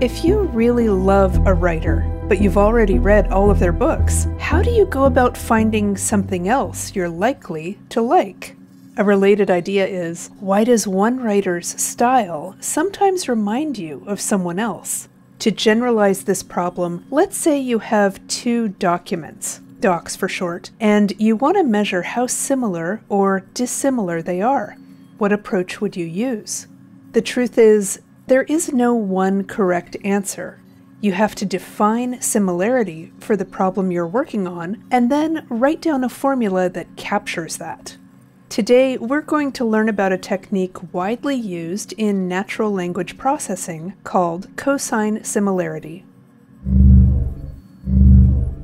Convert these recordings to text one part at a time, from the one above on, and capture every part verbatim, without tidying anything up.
If you really love a writer, but you've already read all of their books, how do you go about finding something else you're likely to like? A related idea is, why does one writer's style sometimes remind you of someone else? To generalize this problem, let's say you have two documents, docs for short, and you want to measure how similar or dissimilar they are. What approach would you use? The truth is, there is no one correct answer. You have to define similarity for the problem you're working on, and then write down a formula that captures that. Today, we're going to learn about a technique widely used in natural language processing called cosine similarity.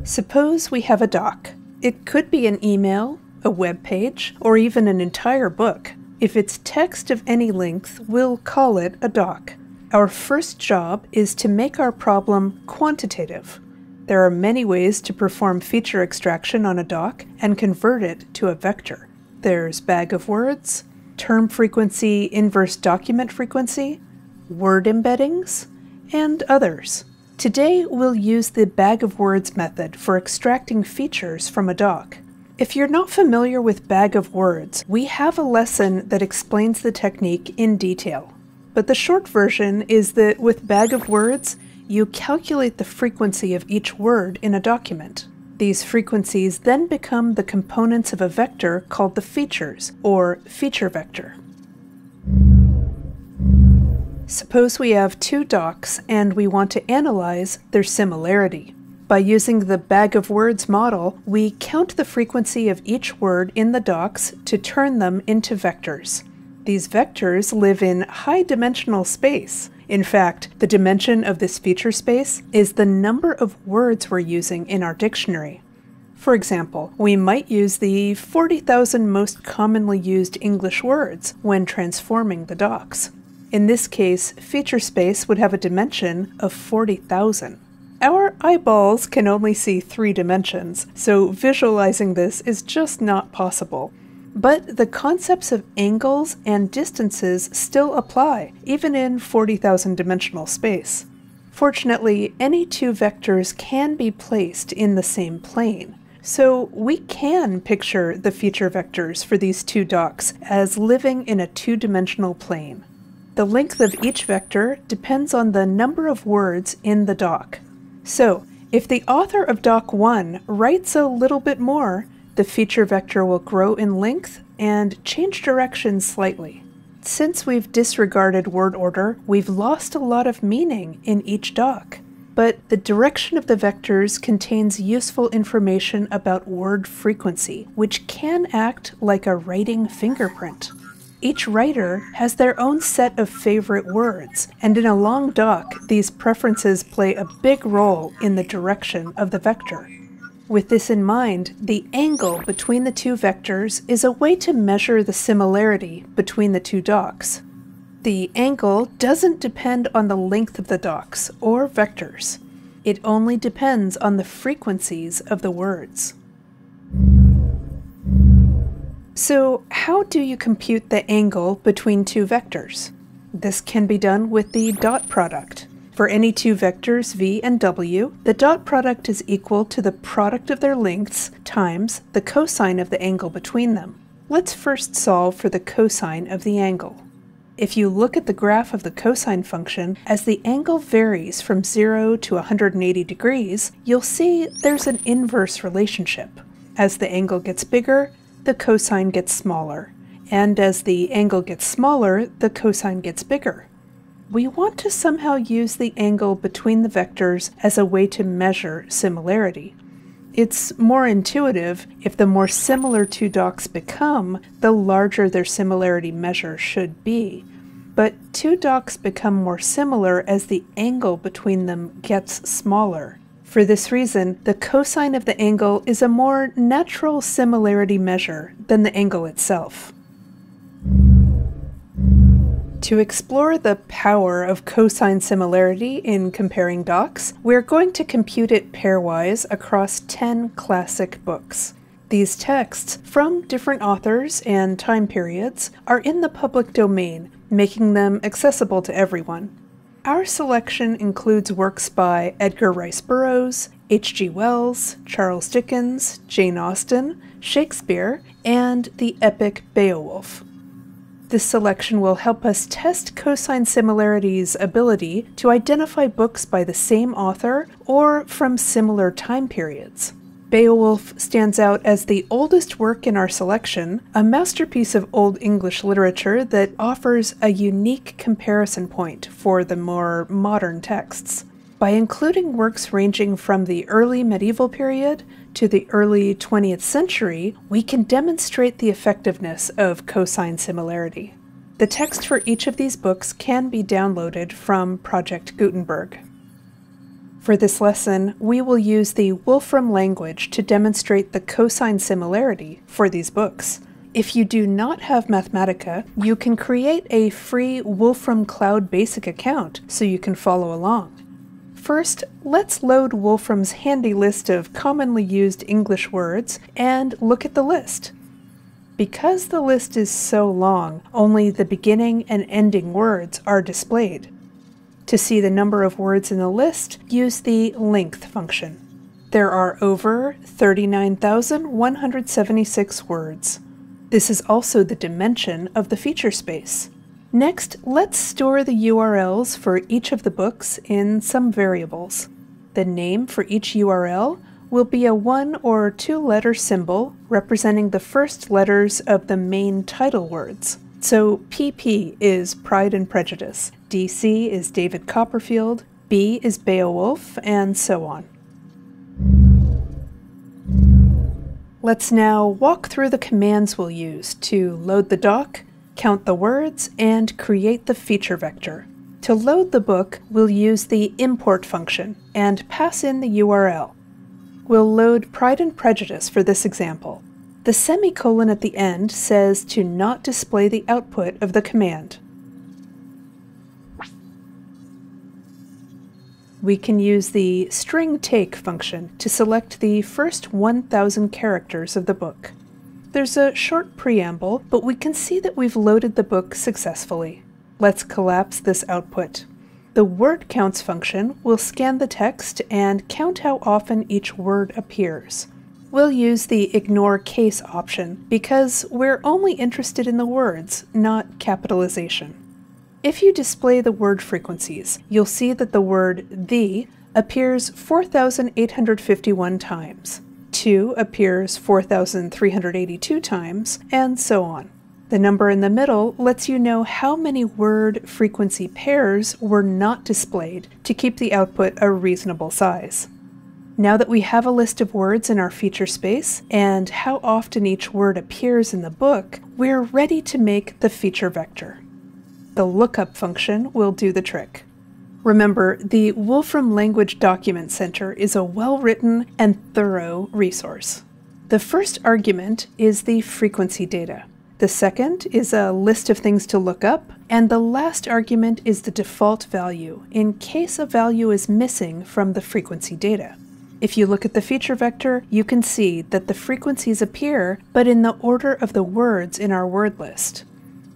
Suppose we have a doc. It could be an email, a web page, or even an entire book. If it's text of any length, we'll call it a doc. Our first job is to make our problem quantitative. There are many ways to perform feature extraction on a doc and convert it to a vector. There's bag of words, term frequency inverse document frequency, word embeddings, and others. Today we'll use the bag of words method for extracting features from a doc. If you're not familiar with bag of words, we have a lesson that explains the technique in detail. But the short version is that with bag of words, you calculate the frequency of each word in a document. These frequencies then become the components of a vector called the features, or feature vector. Suppose we have two docs and we want to analyze their similarity. By using the bag of words model, we count the frequency of each word in the docs to turn them into vectors. These vectors live in high-dimensional space. In fact, the dimension of this feature space is the number of words we're using in our dictionary. For example, we might use the forty thousand most commonly used English words when transforming the docs. In this case, feature space would have a dimension of forty thousand. Our eyeballs can only see three dimensions, so visualizing this is just not possible. But the concepts of angles and distances still apply, even in forty thousand dimensional space. Fortunately, any two vectors can be placed in the same plane, so we can picture the feature vectors for these two docs as living in a two-dimensional plane. The length of each vector depends on the number of words in the doc. So, if the author of Doc one writes a little bit more, the feature vector will grow in length and change direction slightly. Since we've disregarded word order, we've lost a lot of meaning in each doc. But the direction of the vectors contains useful information about word frequency, which can act like a writing fingerprint. Each writer has their own set of favorite words, and in a long doc, these preferences play a big role in the direction of the vector. With this in mind, the angle between the two vectors is a way to measure the similarity between the two docs. The angle doesn't depend on the length of the docs or vectors. It only depends on the frequencies of the words. So, how do you compute the angle between two vectors? This can be done with the dot product. For any two vectors v and w, the dot product is equal to the product of their lengths times the cosine of the angle between them. Let's first solve for the cosine of the angle. If you look at the graph of the cosine function, as the angle varies from zero to one hundred eighty degrees, you'll see there's an inverse relationship. As the angle gets bigger, the cosine gets smaller, and as the angle gets smaller, the cosine gets bigger. We want to somehow use the angle between the vectors as a way to measure similarity. It's more intuitive if the more similar two docs become, the larger their similarity measure should be. But two docs become more similar as the angle between them gets smaller. For this reason, the cosine of the angle is a more natural similarity measure than the angle itself. To explore the power of cosine similarity in comparing docs, we're going to compute it pairwise across ten classic books. These texts, from different authors and time periods, are in the public domain, making them accessible to everyone. Our selection includes works by Edgar Rice Burroughs, H G Wells, Charles Dickens, Jane Austen, Shakespeare, and the epic Beowulf. This selection will help us test cosine similarity's ability to identify books by the same author or from similar time periods. Beowulf stands out as the oldest work in our selection, a masterpiece of Old English literature that offers a unique comparison point for the more modern texts. By including works ranging from the early medieval period to the early twentieth century, we can demonstrate the effectiveness of cosine similarity. The text for each of these books can be downloaded from Project Gutenberg. For this lesson, we will use the Wolfram language to demonstrate the cosine similarity for these books. If you do not have Mathematica, you can create a free Wolfram Cloud Basic account so you can follow along. First, let's load Wolfram's handy list of commonly used English words and look at the list. Because the list is so long, only the beginning and ending words are displayed. To see the number of words in the list, use the length function. There are over thirty-nine thousand one hundred seventy-six words. This is also the dimension of the feature space. Next, let's store the U R Ls for each of the books in some variables. The name for each U R L will be a one or two-letter symbol representing the first letters of the main title words. So P P is Pride and Prejudice, D C is David Copperfield, B is Beowulf, and so on. Let's now walk through the commands we'll use to load the doc, count the words, and create the feature vector. To load the book, we'll use the import function and pass in the U R L. We'll load Pride and Prejudice for this example. The semicolon at the end says to not display the output of the command. We can use the StringTake function to select the first one thousand characters of the book. There's a short preamble, but we can see that we've loaded the book successfully. Let's collapse this output. The WordCounts function will scan the text and count how often each word appears. We'll use the ignore case option because we're only interested in the words, not capitalization. If you display the word frequencies, you'll see that the word the appears four thousand eight hundred fifty-one times, to appears four thousand three hundred eighty-two times, and so on. The number in the middle lets you know how many word frequency pairs were not displayed to keep the output a reasonable size. Now that we have a list of words in our feature space and how often each word appears in the book, we're ready to make the feature vector. The lookup function will do the trick. Remember, the Wolfram Language Document Center is a well-written and thorough resource. The first argument is the frequency data. The second is a list of things to look up, and the last argument is the default value in case a value is missing from the frequency data. If you look at the feature vector, you can see that the frequencies appear, but in the order of the words in our word list.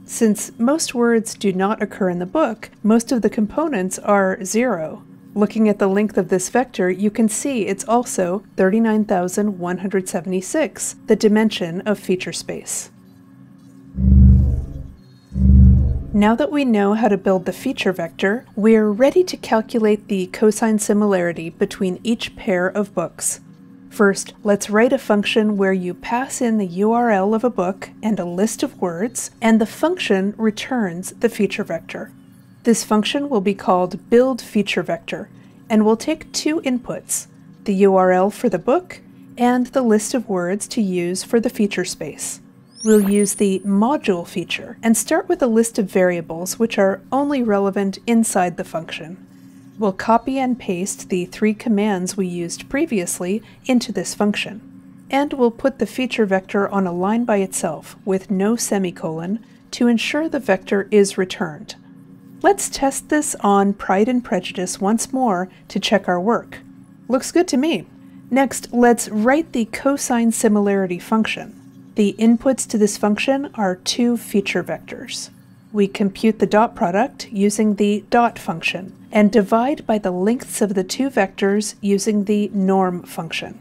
Since most words do not occur in the book, most of the components are zero. Looking at the length of this vector, you can see it's also thirty-nine thousand one hundred seventy-six, the dimension of feature space. Now that we know how to build the feature vector, we're ready to calculate the cosine similarity between each pair of books. First, let's write a function where you pass in the U R L of a book and a list of words, and the function returns the feature vector. This function will be called buildFeatureVector, and will take two inputs, the U R L for the book and the list of words to use for the feature space. We'll use the module feature and start with a list of variables which are only relevant inside the function. We'll copy and paste the three commands we used previously into this function. And we'll put the feature vector on a line by itself with no semicolon to ensure the vector is returned. Let's test this on Pride and Prejudice once more to check our work. Looks good to me. Next, let's write the cosine similarity function. The inputs to this function are two feature vectors. we compute the dot product using the dot function and divide by the lengths of the two vectors using the norm function.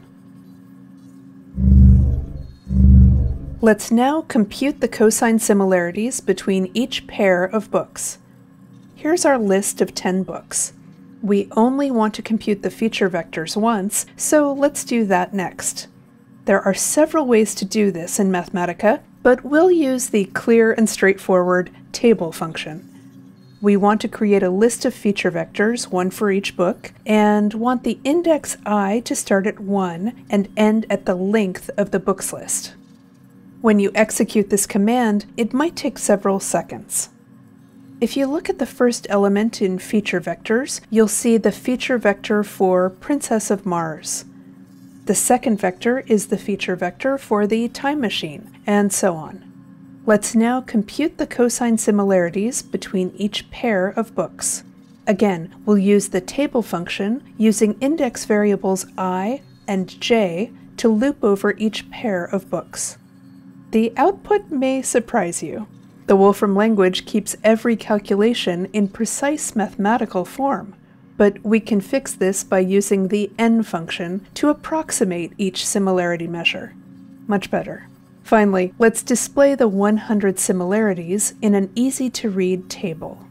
Let's now compute the cosine similarities between each pair of books. Here's our list of ten books. We only want to compute the feature vectors once, so let's do that next. There are several ways to do this in Mathematica, but we'll use the clear and straightforward table function. We want to create a list of feature vectors, one for each book, and want the index I to start at one and end at the length of the books list. When you execute this command, it might take several seconds. If you look at the first element in feature vectors, you'll see the feature vector for Princess of Mars. The second vector is the feature vector for The Time Machine, and so on. Let's now compute the cosine similarities between each pair of books. Again, we'll use the table function using index variables I and j to loop over each pair of books. The output may surprise you. The Wolfram language keeps every calculation in precise mathematical form, but we can fix this by using the n function to approximate each similarity measure. Much better. Finally, let's display the one hundred similarities in an easy-to-read table.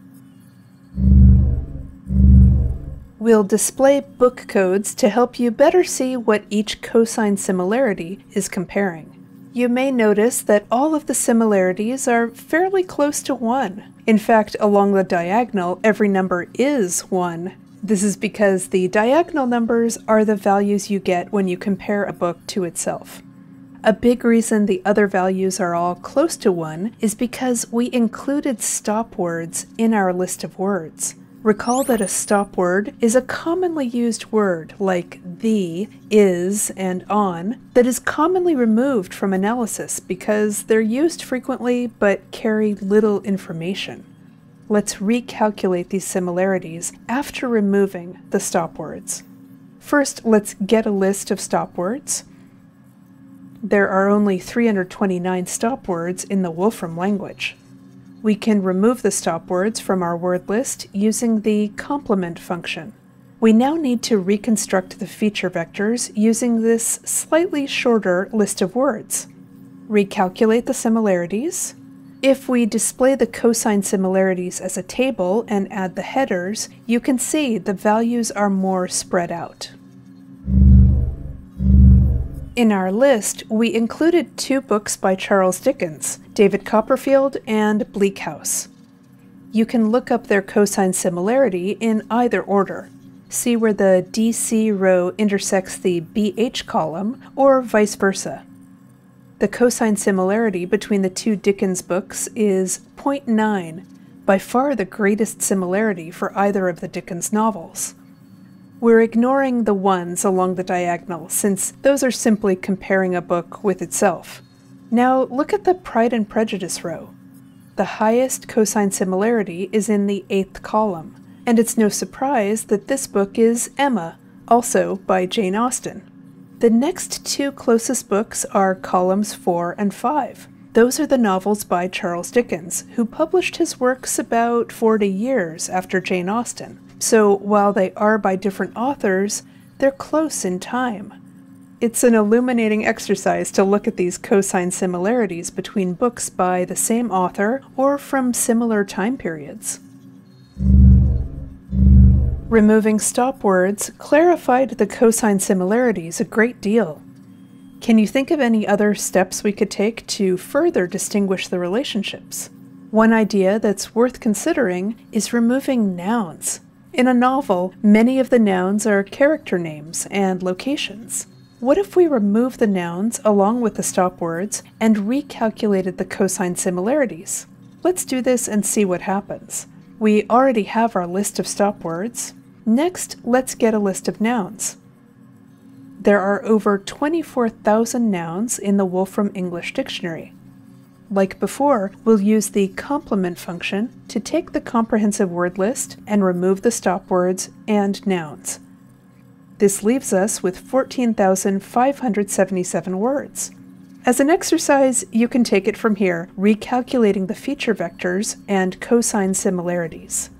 We'll display book codes to help you better see what each cosine similarity is comparing. You may notice that all of the similarities are fairly close to one. In fact, along the diagonal, every number is one. This is because the diagonal numbers are the values you get when you compare a book to itself. A big reason the other values are all close to one is because we included stop words in our list of words. Recall that a stop word is a commonly used word, like the, is, and on, that is commonly removed from analysis because they're used frequently but carry little information. Let's recalculate these similarities after removing the stop words. First, let's get a list of stop words. There are only three hundred twenty-nine stop words in the Wolfram language. We can remove the stop words from our word list using the complement function. We now need to reconstruct the feature vectors using this slightly shorter list of words. Recalculate the similarities. If we display the cosine similarities as a table and add the headers, you can see the values are more spread out. In our list, we included two books by Charles Dickens, David Copperfield and Bleak House. You can look up their cosine similarity in either order. See where the D C row intersects the B H column, or vice versa. The cosine similarity between the two Dickens books is zero point nine, by far the greatest similarity for either of the Dickens novels. We're ignoring the ones along the diagonal, since those are simply comparing a book with itself. Now look at the Pride and Prejudice row. The highest cosine similarity is in the eighth column, and it's no surprise that this book is Emma, also by Jane Austen. The next two closest books are columns four and five. Those are the novels by Charles Dickens, who published his works about forty years after Jane Austen. So while they are by different authors, they're close in time. It's an illuminating exercise to look at these cosine similarities between books by the same author or from similar time periods. Removing stop words clarified the cosine similarities a great deal. Can you think of any other steps we could take to further distinguish the relationships? One idea that's worth considering is removing nouns. In a novel, many of the nouns are character names and locations. What if we remove the nouns along with the stop words and recalculated the cosine similarities? Let's do this and see what happens. We already have our list of stop words. Next, let's get a list of nouns. There are over twenty-four thousand nouns in the Wolfram English Dictionary. Like before, we'll use the complement function to take the comprehensive word list and remove the stop words and nouns. This leaves us with fourteen thousand five hundred seventy-seven words. As an exercise, you can take it from here, recalculating the feature vectors and cosine similarities.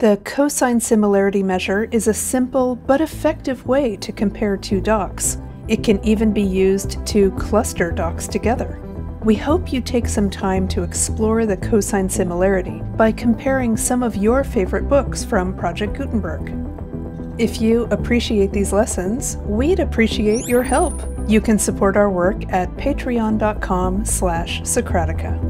The cosine similarity measure is a simple but effective way to compare two docs. It can even be used to cluster docs together. We hope you take some time to explore the cosine similarity by comparing some of your favorite books from Project Gutenberg. If you appreciate these lessons, we'd appreciate your help. You can support our work at patreon dot com slash Socratica.